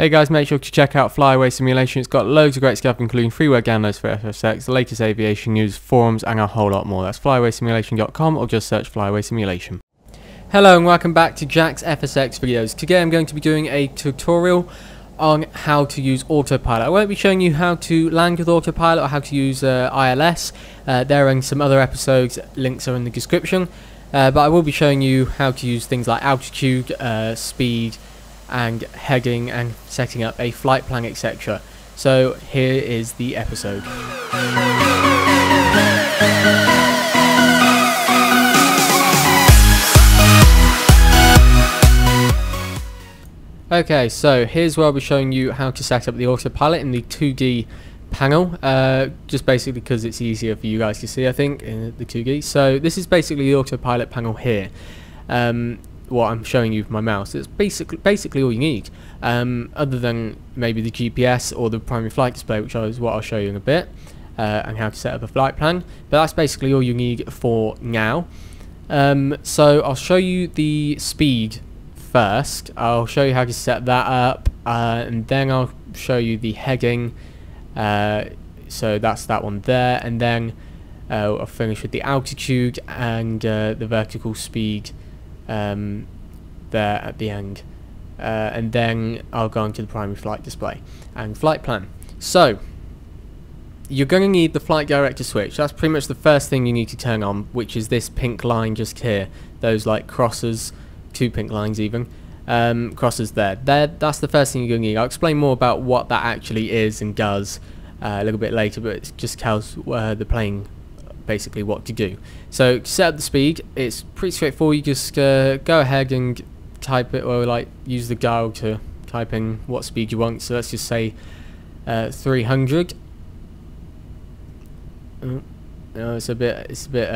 Hey guys, make sure to check out Flyaway Simulation. It's got loads of great stuff, including freeware downloads for FSX, the latest aviation news, forums, and a whole lot more. That's flyawaysimulation.com, or just search Flyaway Simulation. Hello and welcome back to Jack's FSX Videos. Today I'm going to be doing a tutorial on how to use autopilot. I won't be showing you how to land with autopilot or how to use ILS. There are some other episodes, links are in the description. But I will be showing you how to use things like altitude, speed, and heading, and setting up a flight plan, etc. So here is the episode. Okay, so here's where I'll be showing you how to set up the autopilot in the 2D panel, just basically because it's easier for you guys to see, I think, in the 2D. So this is basically the autopilot panel here. What I'm showing you with my mouse, it's basically all you need, other than maybe the GPS or the primary flight display, which is what I'll show you in a bit, and how to set up a flight plan. But that's basically all you need for now. So I'll show you the speed first. I'll show you how to set that up, and then I'll show you the heading. So that's that one there, and then I'll finish with the altitude and the vertical speed. There at the end, and then I'll go on to the primary flight display and flight plan. So you're going to need the flight director switch. That's pretty much the first thing you need to turn on, which is this pink line just here, those like crosses, two pink lines even, crosses there. That's the first thing you're going to need. I'll explain more about what that actually is and does a little bit later, but it just tells the plane basically what to do. So to set up the speed, it's pretty straightforward. You just go ahead and type it, or like use the dial to type in what speed you want. So let's just say 300. No, it's a bit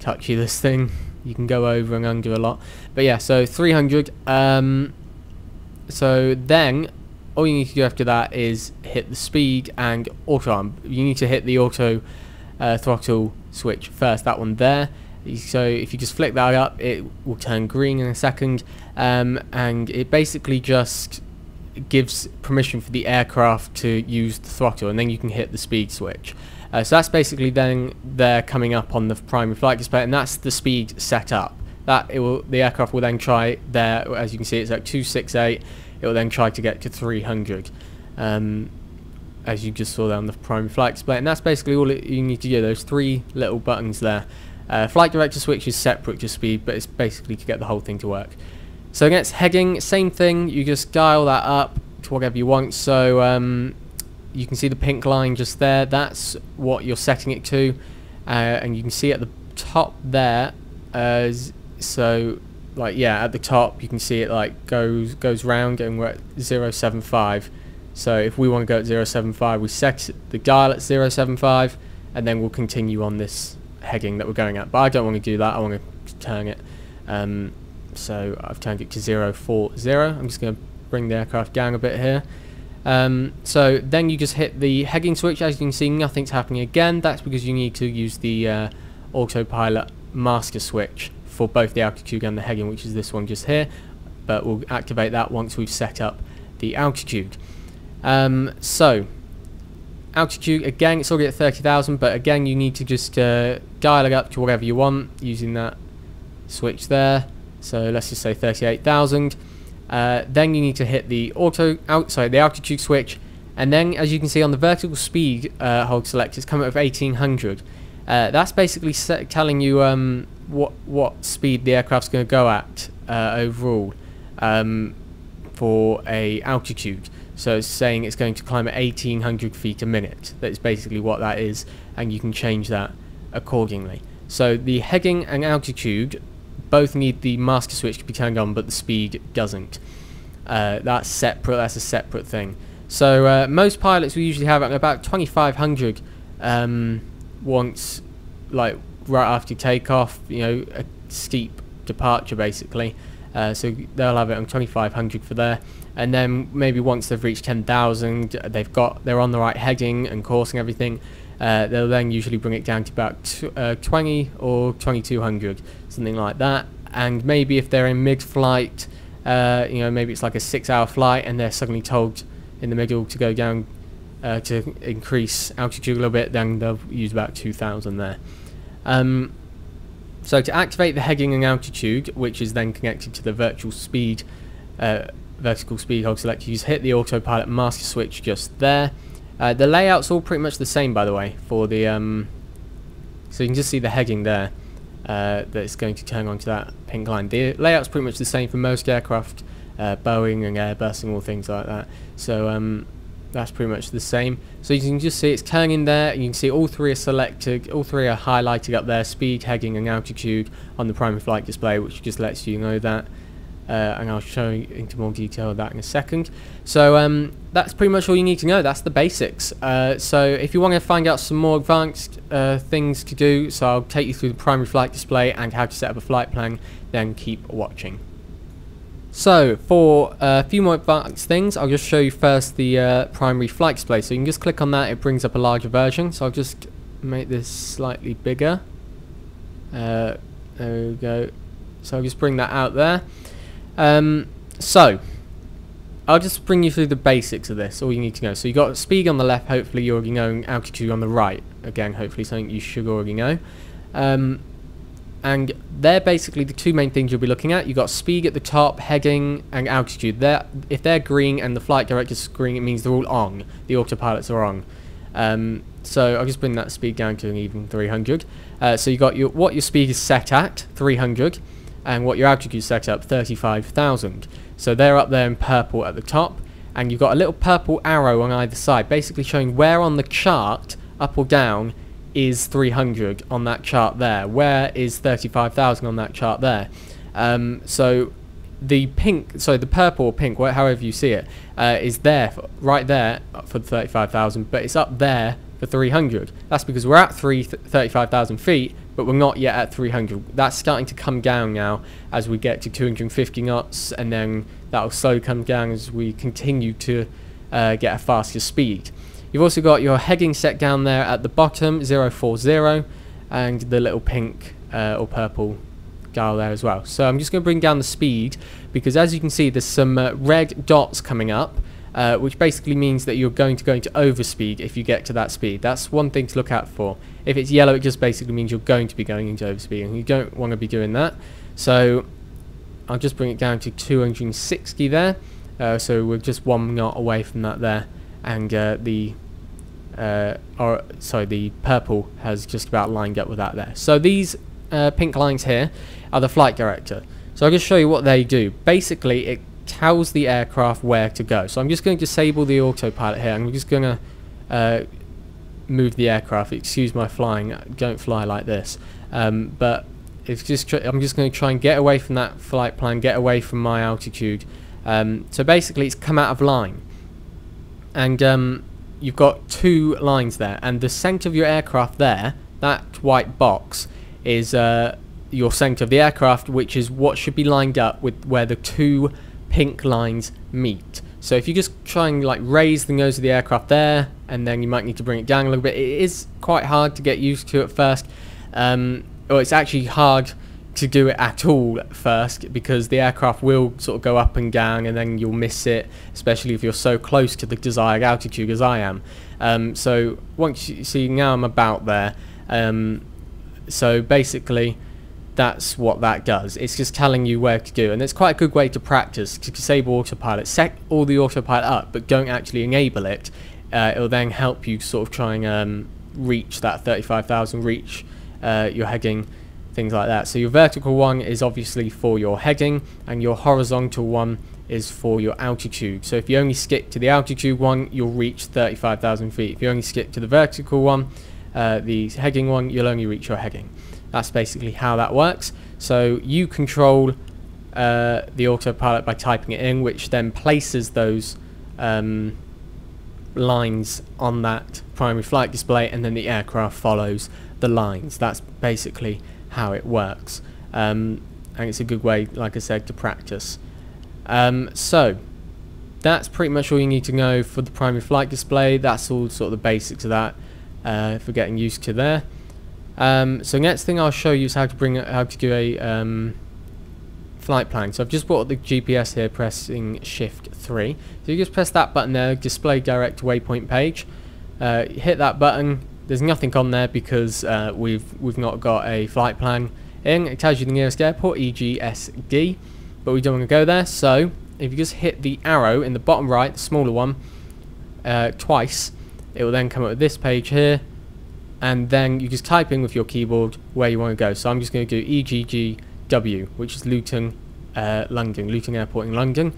touchy, this thing. You can go over and under a lot, but yeah, so 300. So then all you need to do after that is hit the speed and auto arm. You need to hit the auto throttle switch first, that one there. So if you just flick that up, it will turn green in a second, and it basically just gives permission for the aircraft to use the throttle, and then you can hit the speed switch. So that's basically then they're coming up on the primary flight display, and that's the speed set up. That it will, the aircraft will then try there, as you can see it's like 268, it will then try to get to 300. As you just saw there on the primary flight display, and that's basically all you need to do. Those three little buttons there. Flight director switch is separate to speed, but it's basically to get the whole thing to work. So against heading, same thing. You just dial that up to whatever you want. So you can see the pink line just there. That's what you're setting it to, and you can see at the top there. So like yeah, at the top you can see it like goes round, and we're at 0.75. So if we want to go at 0.75, we set the dial at 0.75, and then we'll continue on this heading that we're going at. But I don't want to do that, I want to turn it. So I've turned it to 0.40. I'm just going to bring the aircraft down a bit here. So then you just hit the heading switch. As you can see, nothing's happening again. That's because you need to use the autopilot master switch for both the altitude and the heading, which is this one just here. But we'll activate that once we've set up the altitude. So altitude, again it's already at 30,000, but again you need to just dial it up to whatever you want using that switch there. So let's just say 38,000. Then you need to hit the altitude switch, and then as you can see on the vertical speed hold select, it's coming up with 1800. That's basically telling you what speed the aircraft's going to go at overall for a altitude. So it's saying it's going to climb at 1800 feet a minute. That's basically what that is, and you can change that accordingly. So the heading and altitude both need the master switch to be turned on, but the speed doesn't. That's separate, that's a separate thing. So most pilots will usually have at about 2500 once, like right after takeoff, you know, a steep departure basically. So they'll have it on 2500 for there, and then maybe once they've reached 10,000, they're on the right heading and course and everything. They'll then usually bring it down to about 20 or 2200, something like that. And maybe if they're in mid-flight you know, maybe it's like a 6-hour flight and they're suddenly told in the middle to go down to increase altitude a little bit, then they'll use about 2,000 there. So to activate the heading and altitude, which is then connected to the vertical speed hog selector, you just hit the autopilot master switch just there. The layout's all pretty much the same, by the way, for the so you can just see the heading there that's going to turn onto that pink line. The layout's pretty much the same for most aircraft, Boeing and Airbus and all things like that. So that's pretty much the same. So you can just see it's turning there, and you can see all three are selected, all three are highlighted up there: speed, heading, and altitude on the primary flight display, which just lets you know that. And I'll show you into more detail of that in a second. So that's pretty much all you need to know. That's the basics. So if you want to find out some more advanced things to do, so I'll take you through the primary flight display and how to set up a flight plan, then keep watching. So for a few more advanced things, I'll just show you first the primary flight display. So you can just click on that, it brings up a larger version. So I'll just make this slightly bigger. There we go. So I'll just bring that out there. So I'll just bring you through the basics of this, all you need to know. So you've got speed on the left, hopefully you already know, and altitude on the right, again hopefully something you should already know. And they're basically the two main things you'll be looking at. You've got speed at the top, heading and altitude. If they're green and the flight director's green, it means they're all on, the autopilots are on. So I'll just bring that speed down to an even 300. So you've got what your speed is set at, 300. And what your altitude set up, 35,000. So they're up there in purple at the top, and you've got a little purple arrow on either side, basically showing where on the chart, up or down, is 300 on that chart there. Where is 35,000 on that chart there? So the pink, so the purple or pink, however you see it, is there, right there for 35,000, but it's up there for 300. That's because we're at 35,000 feet, but we're not yet at 300. That's starting to come down now as we get to 250 knots, and then that'll slowly come down as we continue to get a faster speed. You've also got your heading set down there at the bottom, 040, and the little pink or purple dial there as well. So I'm just going to bring down the speed, because as you can see there's some red dots coming up, which basically means that you're going to go into overspeed if you get to that speed. That's one thing to look out for. If it's yellow, it just basically means you're going to be going into overspeed, and you don't want to be doing that. So I'll just bring it down to 260 there. So we're just 1 knot away from that there, and the purple has just about lined up with that there. So these pink lines here are the flight director. So I'll just show you what they do. Basically, it tells the aircraft where to go. So I'm just going to disable the autopilot here. I'm just going to move the aircraft. Excuse my flying. I don't fly like this. But it's just I'm just going to try and get away from that flight plan, get away from my altitude. So basically, it's come out of line, and you've got two lines there. And the centre of your aircraft there, that white box, is your centre of the aircraft, which is what should be lined up with where the two pink lines meet. So if you just try and like raise the nose of the aircraft there, and then you might need to bring it down a little bit. It is quite hard to get used to at first, or it's actually hard to do it at all at first, because the aircraft will sort of go up and down, and then you'll miss it, especially if you're so close to the desired altitude as I am. So once you see, now I'm about there, so basically that's what that does. It's just telling you where to do, and it's quite a good way to practice, to disable autopilot. Set all the autopilot up, but don't actually enable it. It'll then help you sort of try and reach that 35,000, reach your heading, things like that. So your vertical one is obviously for your heading, and your horizontal one is for your altitude. So if you only skip to the altitude one, you'll reach 35,000 feet. If you only skip to the vertical one, the heading one, you'll only reach your heading. That's basically how that works. So you control the autopilot by typing it in, which then places those lines on that primary flight display, and then the aircraft follows the lines. That's basically how it works. And it's a good way, like I said, to practice. So that's pretty much all you need to know for the primary flight display. That's all sort of the basics of that for getting used to there. So next thing I'll show you is how to do a flight plan. So I've just brought up the GPS here, pressing Shift 3. So you just press that button there, display direct waypoint page. Hit that button. There's nothing on there because we've not got a flight plan in. It tells you the nearest airport, EGSD, but we don't want to go there. So if you just hit the arrow in the bottom right, the smaller one, twice, it will then come up with this page here, and then you just type in with your keyboard where you want to go. So I'm just going to do EGGW, which is Luton, London, Luton Airport in London.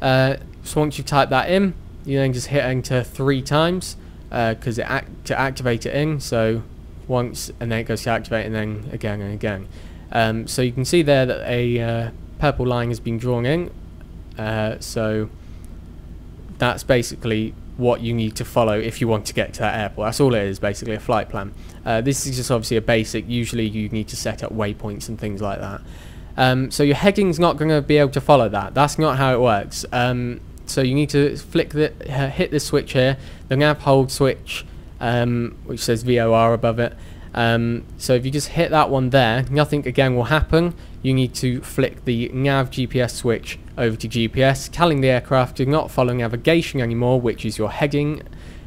So once you type that in, you then just hit enter 3 times because to activate it in. So once, and then it goes to activate, and then again and again. So you can see there that a purple line has been drawn in. So that's basically what you need to follow if you want to get to that airport. That's all it is, basically a flight plan. This is just obviously a basic. Usually you need to set up waypoints and things like that. So your heading's not going to be able to follow that. That's not how it works. So you need to flick the, hit this switch here, the nav hold switch, which says VOR above it. So if you just hit that one there, nothing again will happen. You need to flick the nav GPS switch over to GPS, telling the aircraft to not follow navigation anymore, which is your heading,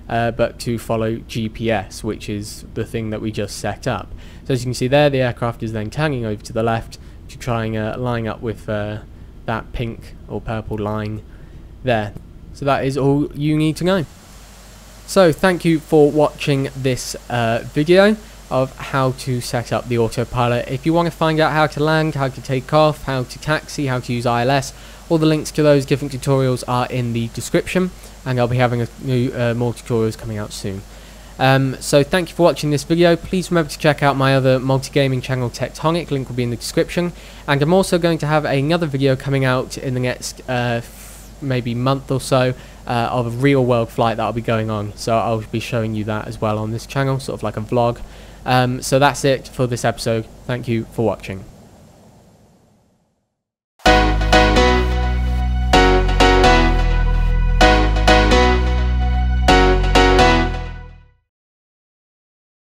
but to follow GPS, which is the thing that we just set up. So as you can see there, the aircraft is then tanning over to the left to try and line up with that pink or purple line there. So that is all you need to know. So thank you for watching this video of how to set up the autopilot. If you want to find out how to land, how to take off, how to taxi, how to use ILS, all the links to those different tutorials are in the description, and I'll be having a new more tutorials coming out soon. So thank you for watching this video. Please remember to check out my other multi-gaming channel, Tectonic. Link will be in the description, and I'm also going to have another video coming out in the next maybe month or so of a real world flight that'll be going on, so I'll be showing you that as well on this channel, sort of like a vlog. So that's it for this episode. Thank you for watching.